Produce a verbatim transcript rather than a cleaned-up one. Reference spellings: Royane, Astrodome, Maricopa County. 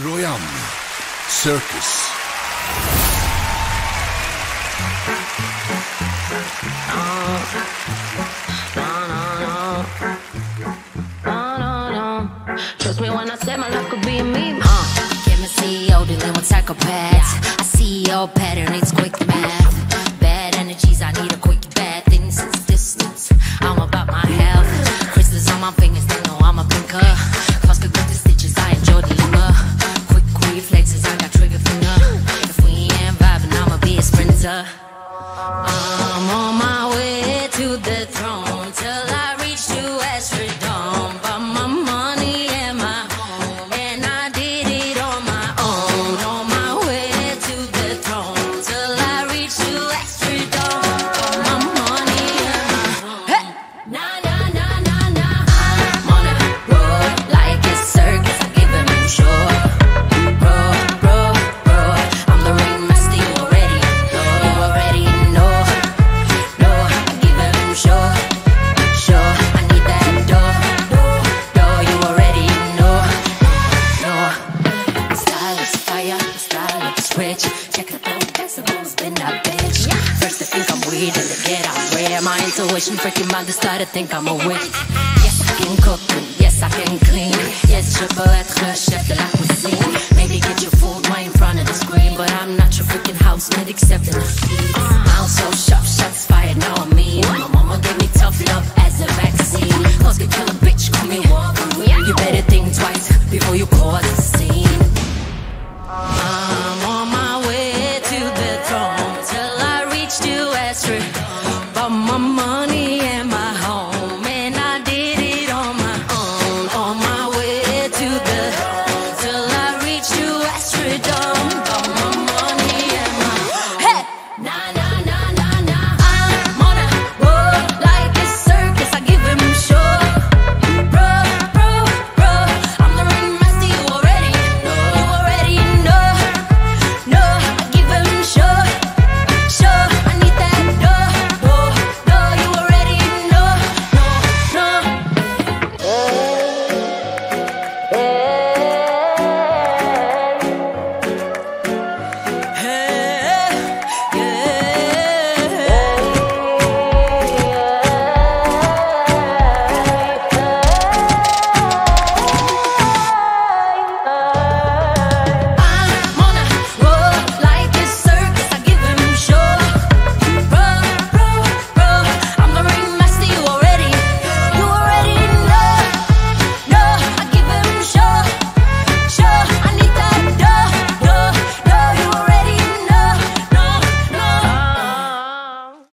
Royane Circus. Trust me when I say my life could be me. Uh, Give me C E O dealing with psychopaths. I see your pattern, it's quick math. Bad energies, I need a quick bath. Things is distance, I'm about my health. Crystals on my fingers, they know I'm a pinker. Cost could go to stitches, I enjoy the humor. Quick reflexes, I got trigger finger. If we ain't vibing, I'ma be a sprinter. I'm on my way to the throne. Till I reach to Astrodome. But my money and my home, and I did it on my own. On my way to the throne. Till I reach to Astrodome. But my money and my home. Hey! Nah, nah, nah, nah, nah. I'm on a road like a circus. I'm giving them joy. Roar, roar, roar. I'm the ringmaster, you already know. You already know. No, I'm giving them joy. Sure, I need that door. Door, door, you already know. No, style is fire, style is rich. Check it out, decibels, been that bitch. First they think I'm weird and they get out rare. My intuition freaking mind, they start to think I'm a witch. Yes, I can cook, yes, I can clean. Yes, je peux être le chef de la cuisine.